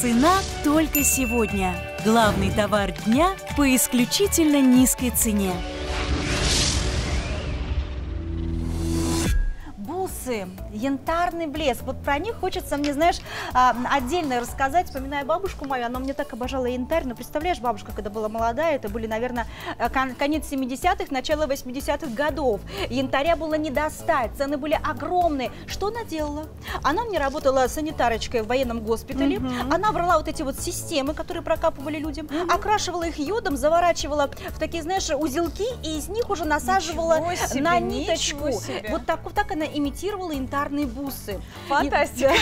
Цена только сегодня. Главный товар дня по исключительно низкой цене. Бусы, янтарный блеск. Вот про них хочется мне, знаешь, отдельно рассказать. Вспоминая бабушку мою, она мне так обожала янтарь. Ну, представляешь, бабушка, когда была молодая, это были, наверное, конец 70-х, начало 80-х годов. Янтаря было не достать, цены были огромные. Что она делала? Она мне работала санитарочкой в военном госпитале. Она брала вот эти вот системы, которые прокапывали людям, окрашивала их йодом, заворачивала в такие, знаешь, узелки, и из них уже насаживала на ниточку. Вот так она имитировала янтарные бусы. Фантастика.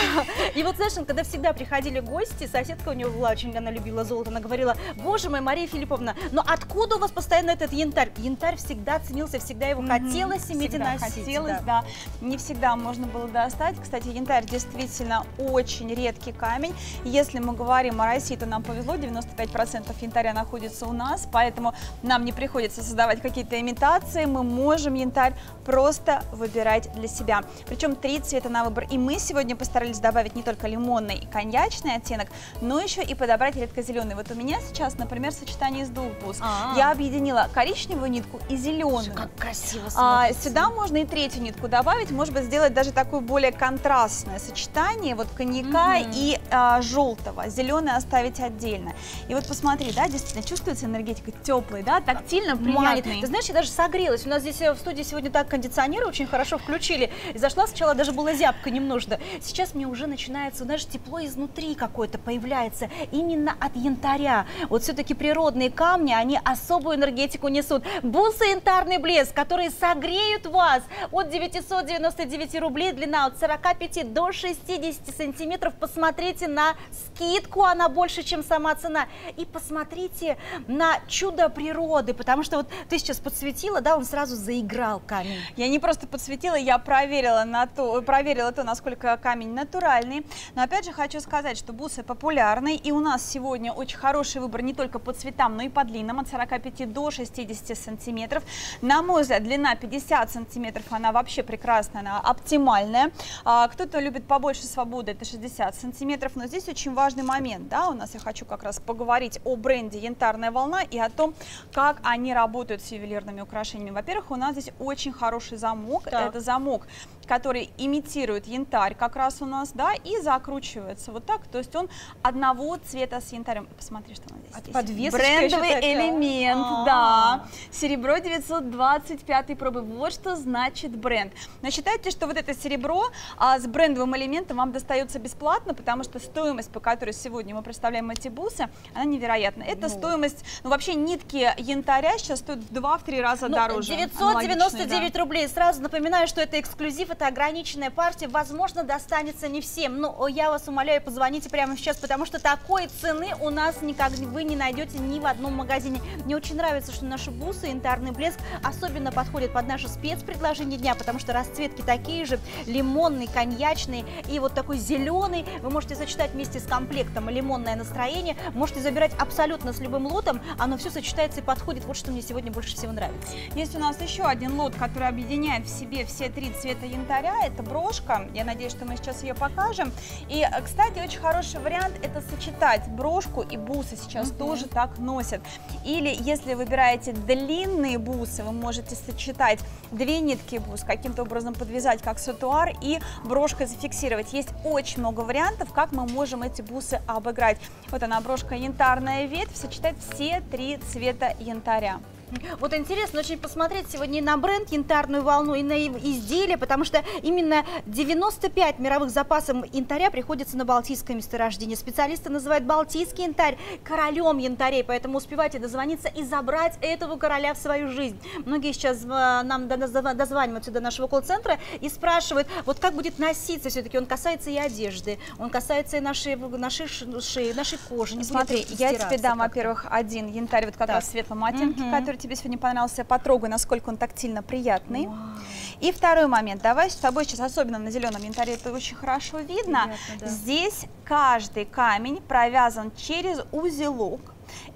И вот, знаешь, когда всегда приходили гости, соседка у нее была очень, она любила золото, она говорила: боже мой, Мария Филипповна, но откуда у вас постоянно этот янтарь? Янтарь всегда ценился, всегда его хотелось иметь и носить. Да. Не всегда можно было достать. Кстати, янтарь действительно очень редкий камень. Если мы говорим о России, то нам повезло, 95% янтаря находится у нас, поэтому нам не приходится создавать какие-то имитации, мы можем янтарь просто выбирать для себя. Причем 3 цвета на выбор. И мы сегодня постарались добавить не только лимонный и коньячный оттенок, но еще и подобрать редкозеленый. Вот у меня сейчас, например, сочетание из двух бус. Я объединила коричневую нитку и зеленую. Как красиво смотрится. Сюда можно и третью нитку добавить. Может быть, сделать даже такое более контрастное сочетание вот коньяка и желтого. Зеленый оставить отдельно. И вот посмотри, да, действительно чувствуется энергетика теплой, да, тактильно приятный. Ты знаешь, я даже согрелась. У нас здесь в студии сегодня так кондиционер очень хорошо включили. И зашла сначала, даже была зябка немножко. Сейчас мне уже начинается, знаешь, тепло изнутри какое-то появляется. Именно от янтаря. Вот все-таки природные камни, они особую энергетику несут. Бусы янтарный блеск, которые согреют вас от 999 рублей. Длина от 45 до 60 сантиметров. Посмотрите на скидку, она больше, чем сама цена. И посмотрите на чудо природы. Потому что вот ты сейчас подсветила, да, он сразу заиграл камень. Я не просто подсветила, я проверила то, насколько камень натуральный. Но опять же хочу сказать, что бусы популярны. И у нас сегодня очень хороший выбор не только по цветам, но и по длинам. От 45 до 60 сантиметров. На мой взгляд, длина 50 сантиметров, она вообще прекрасная, она оптимальная. Кто-то любит побольше свободы, это 60 сантиметров. Но здесь очень важный момент. Да? У нас я хочу как раз поговорить о бренде «Янтарная волна» и о том, как они работают с ювелирными украшениями. Во-первых, у нас здесь очень хороший замок. Так. Это замок, который имитирует янтарь как раз у нас, да, и закручивается вот так, то есть он одного цвета с янтарем. Посмотри, что у нас здесь. Брендовый элемент, да. Серебро 925 пробы, вот что значит бренд. Но считайте, что вот это серебро с брендовым элементом вам достается бесплатно, потому что стоимость, по которой сегодня мы представляем эти бусы, она невероятна. Это стоимость, ну вообще нитки янтаря сейчас стоят в 2-3 раза дороже. 999 рублей. Сразу напоминаю, что это эксклюзив, это ограниченная партия, возможно, достанется не всем. Но я вас умоляю, позвоните прямо сейчас, потому что такой цены у нас никак вы не найдете ни в одном магазине. Мне очень нравится, что наши бусы, янтарный блеск, особенно подходят под наше спецпредложение дня, потому что расцветки такие же, лимонный, коньячный и вот такой зеленый. Вы можете сочетать вместе с комплектом лимонное настроение, можете забирать абсолютно с любым лотом, оно все сочетается и подходит. Вот что мне сегодня больше всего нравится. Есть у нас еще один лот, который объединяет в себе все 3 цвета янтаря. Это брошка. Я надеюсь, что мы сейчас ее покажем. И, кстати, очень хороший вариант – это сочетать брошку и бусы. Сейчас тоже так носят. Или, если выбираете длинные бусы, вы можете сочетать 2 нитки бус, каким-то образом подвязать как сатуар и брошкой зафиксировать. Есть очень много вариантов, как мы можем эти бусы обыграть. Вот она, брошка янтарная ветвь. Сочетать все 3 цвета янтаря. Вот интересно очень посмотреть сегодня и на бренд «Янтарную волну», и на изделие, потому что именно 95 мировых запасов янтаря приходится на Балтийское месторождение. Специалисты называют балтийский янтарь королем янтарей, поэтому успевайте дозвониться и забрать этого короля в свою жизнь. Многие сейчас нам дозваниваются до нашего колл-центра и спрашивают, вот как будет носиться все-таки, он касается и одежды, он касается и нашей шеи, нашей кожи. Не смотри, я тебе дам, во-первых, один янтарь, вот как раз в светлом оттенке, который тебе сегодня понравился, потрогай, насколько он тактильно приятный. И второй момент, давай с тобой сейчас, особенно на зеленом янтаре, это очень хорошо видно. Приятно, да. Здесь каждый камень провязан через узелок,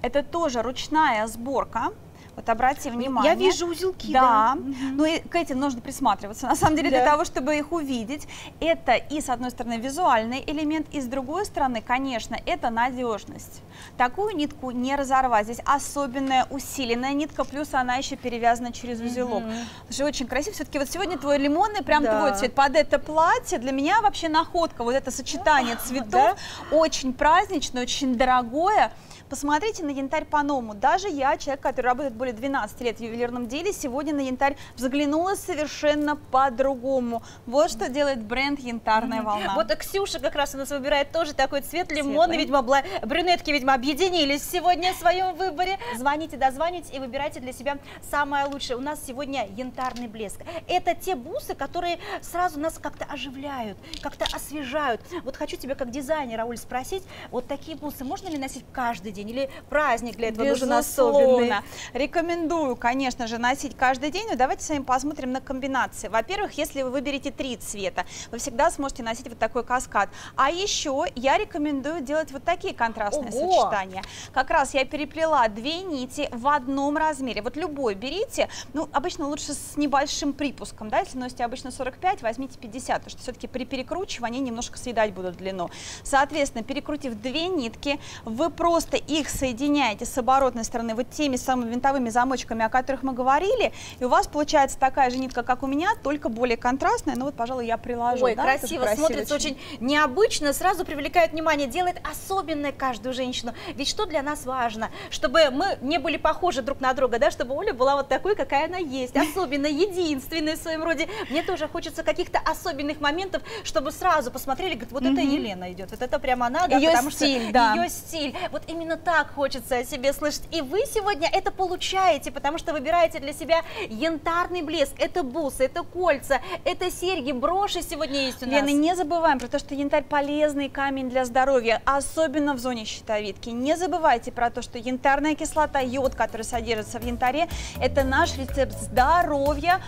это тоже ручная сборка. Вот обрати внимание. Я вижу узелки. Да. Но и к этим нужно присматриваться, на самом деле, для того, чтобы их увидеть. Это и, с одной стороны, визуальный элемент, и, с другой стороны, конечно, это надежность. Такую нитку не разорвать. Здесь особенная усиленная нитка, плюс она еще перевязана через узелок. Слушай, очень красиво. Все-таки вот сегодня твой лимонный, прям твой цвет. Под это платье для меня вообще находка. Вот это сочетание цветов. Очень праздничное, очень дорогое. Посмотрите на янтарь по-новому. Даже я, человек, который работает более 12 лет в ювелирном деле, сегодня на янтарь взглянула совершенно по-другому. Вот что делает бренд «Янтарная волна». Вот Ксюша как раз у нас выбирает тоже такой цвет, лимонный, видимо, брюнетки, видимо, объединились сегодня в своем выборе. Звоните, дозвоните и выбирайте для себя самое лучшее. У нас сегодня янтарный блеск. Это те бусы, которые сразу нас как-то оживляют, как-то освежают. Вот хочу тебя как дизайнера, Оль, спросить, вот такие бусы можно ли носить каждый день? Или праздник для этого нужен особенный? Рекомендую, конечно же, носить каждый день. Но давайте с вами посмотрим на комбинации. Во-первых, если вы выберете 3 цвета, вы всегда сможете носить вот такой каскад. А еще я рекомендую делать вот такие контрастные сочетания. Как раз я переплела 2 нити в одном размере. Вот любой берите. Ну, обычно лучше с небольшим припуском. Да? Если носите обычно 45, возьмите 50. Потому что все-таки при перекручивании они немножко съедать будут длину. Соответственно, перекрутив 2 нитки, вы просто их соединяете с оборотной стороны вот теми самыми винтовыми замочками, о которых мы говорили, и у вас получается такая же нитка, как у меня, только более контрастная. Ну вот, пожалуй, я приложу. Ой, да? Красиво, смотрится очень необычно, сразу привлекает внимание, делает особенной каждую женщину. Ведь что для нас важно? Чтобы мы не были похожи друг на друга, да, чтобы Оля была вот такой, какая она есть, особенно единственной в своем роде. Мне тоже хочется каких-то особенных моментов, чтобы сразу посмотрели, говорят, вот это Елена идет, вот это прямо она, да, потому что ее стиль. Вот именно так хочется о себе слышать. И вы сегодня это получаете, потому что выбираете для себя янтарный блеск. Это бусы, это кольца, это серьги, броши сегодня есть у нас. Лена, не забываем про то, что янтарь полезный камень для здоровья, особенно в зоне щитовидки. Не забывайте про то, что янтарная кислота, йод, который содержится в янтаре, это наш рецепт здоровья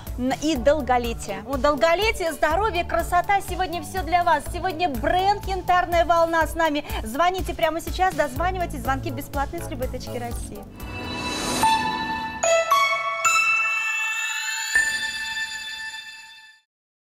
и долголетия. Вот долголетие, здоровье, красота, сегодня все для вас. Сегодня бренд «Янтарная волна» с нами. Звоните прямо сейчас, дозванивайтесь. Звонки бесплатные с любой точки России.